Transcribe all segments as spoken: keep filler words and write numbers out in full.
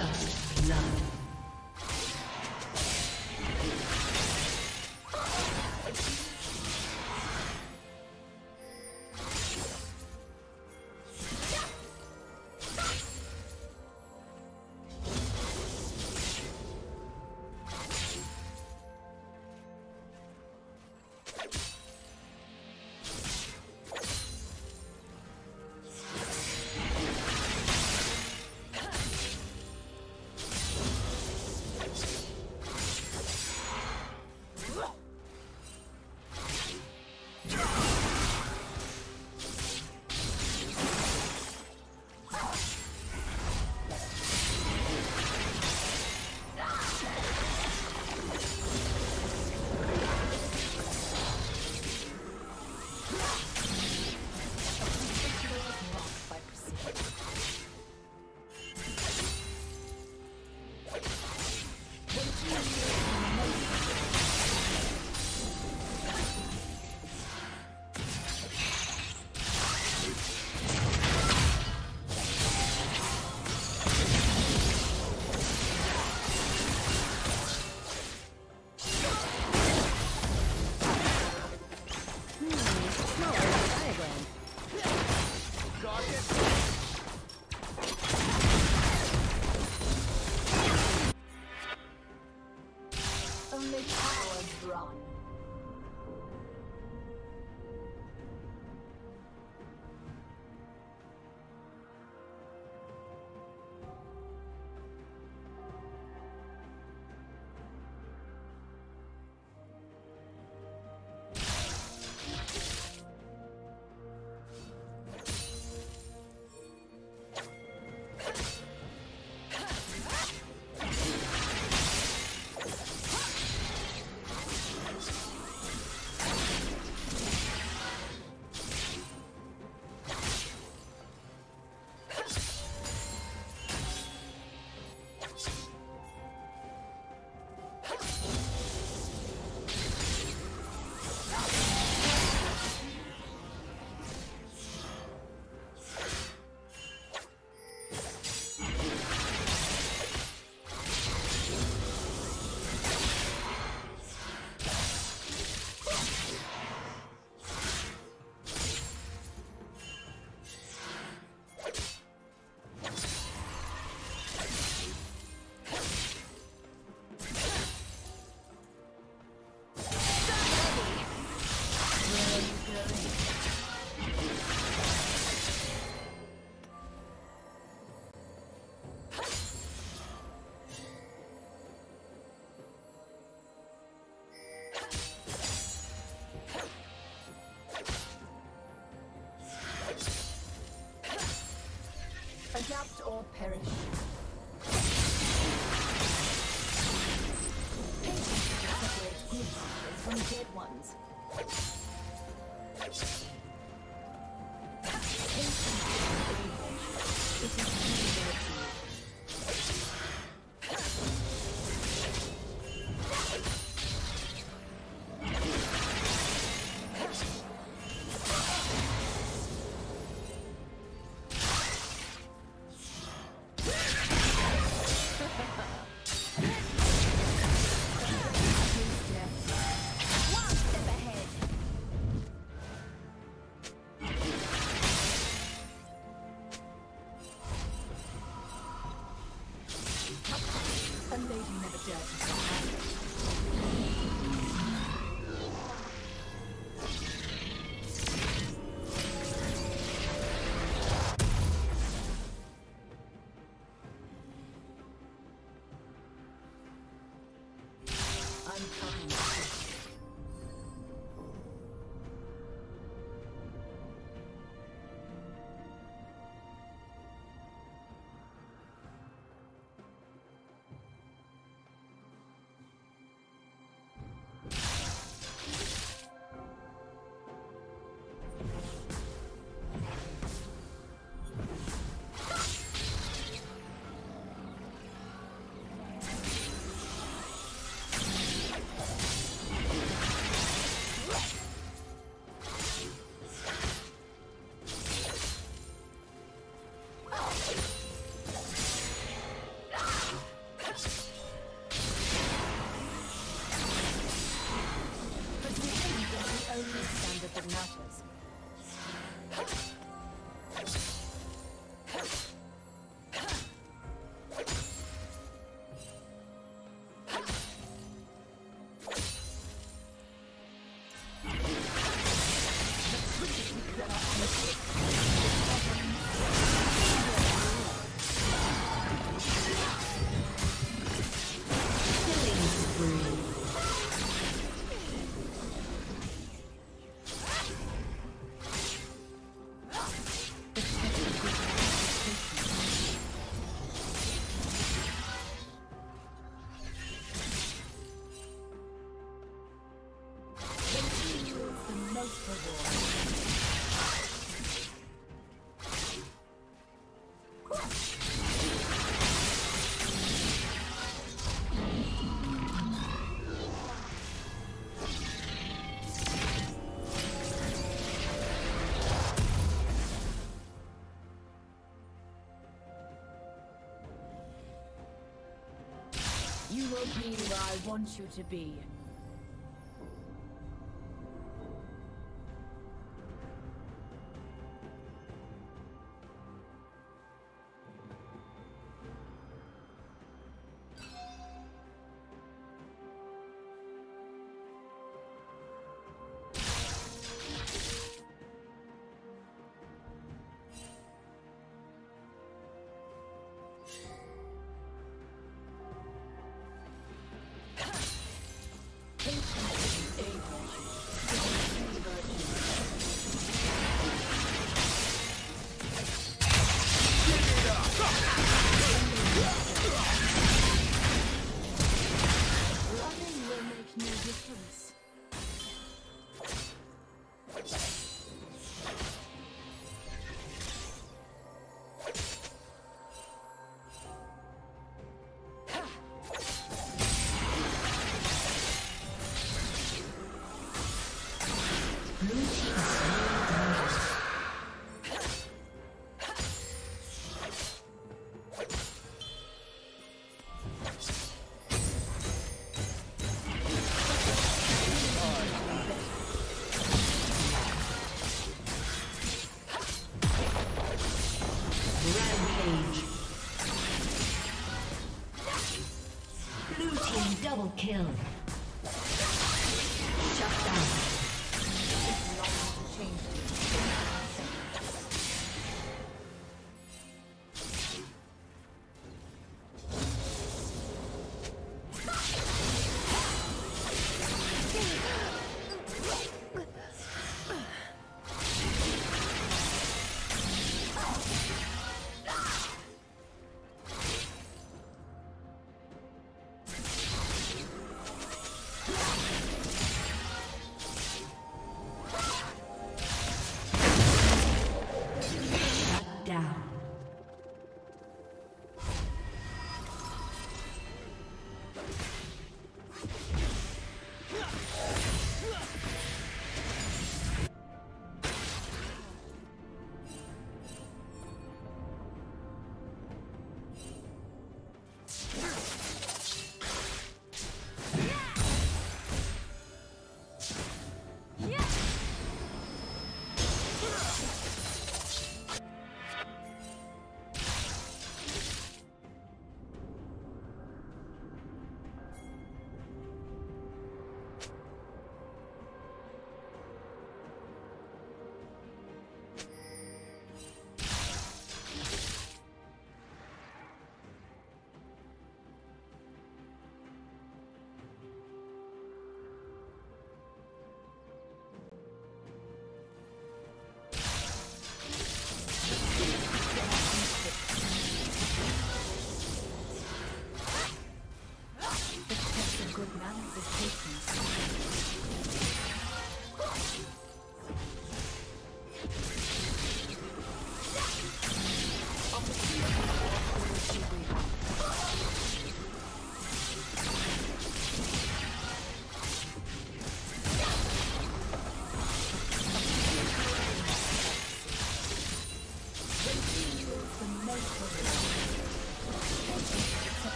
First love. Adapt or perish. Patience separates good people from dead ones. Patience is evil. It is yeah. notches. You will be where I want you to be. Kill. Shut down.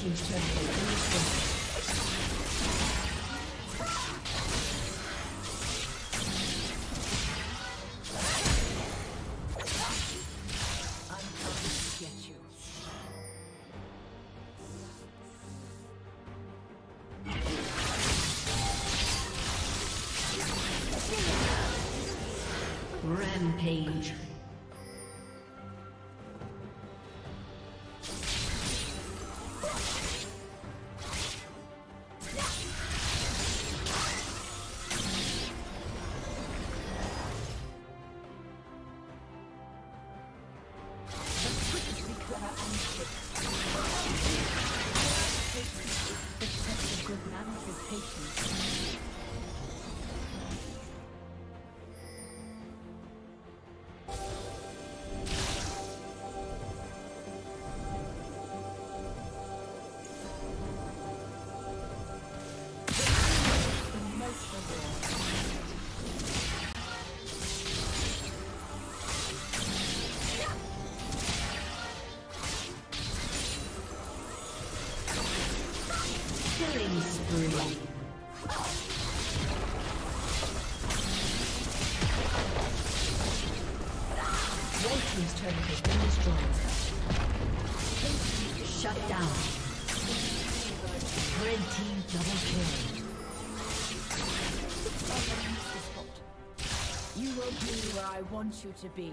Team's turn to finish. I want you to be.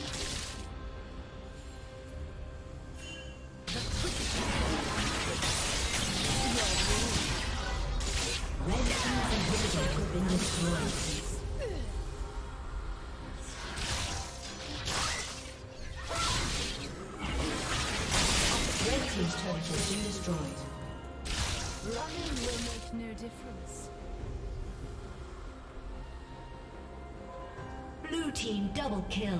Double kill. Red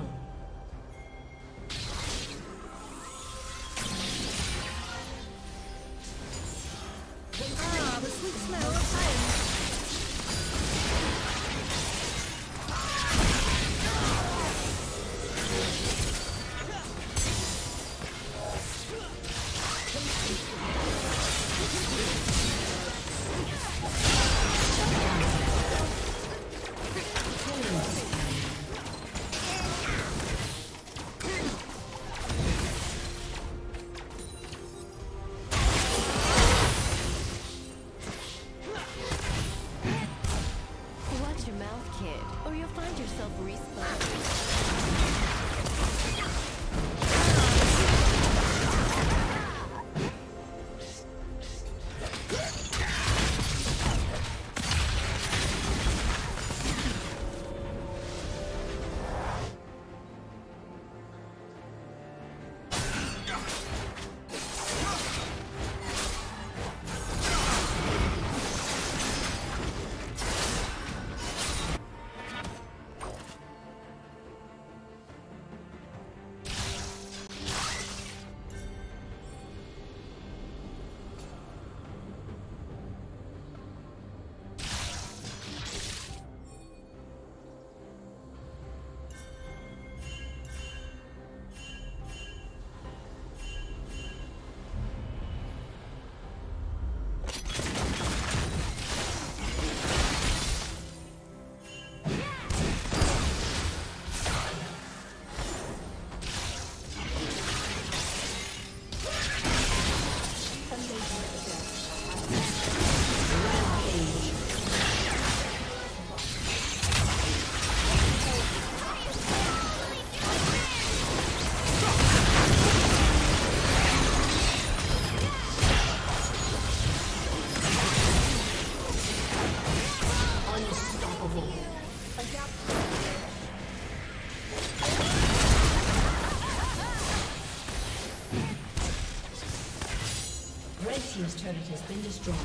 team's turret has been destroyed.